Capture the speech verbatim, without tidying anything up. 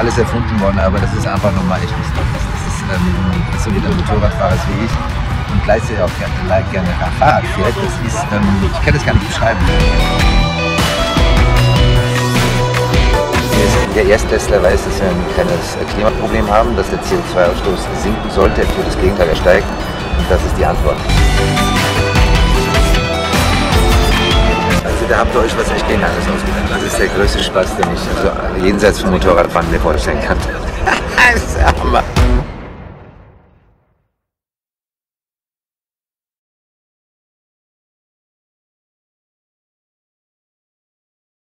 alles erfunden worden, aber das ist einfach nochmal echt nichts anderes. Das ist, ähm, dass so jeder Motorradfahrer ist wie ich und gleichzeitig auch gerne, gerne Fahrrad fährt, das ist, ähm, ich kann das gar nicht beschreiben. Der Ersttestler weiß, dass wir ein kleines Klimaproblem haben, dass der C O zwei Ausstoß sinken sollte, für das Gegenteil er steigt, und das ist die Antwort. Also da habt ihr euch was echt Geniales ausgedacht. Das ist der größte Spaß, den ich also jenseits vom Motorradfahren mir vorstellen kann. Das ist Hammer.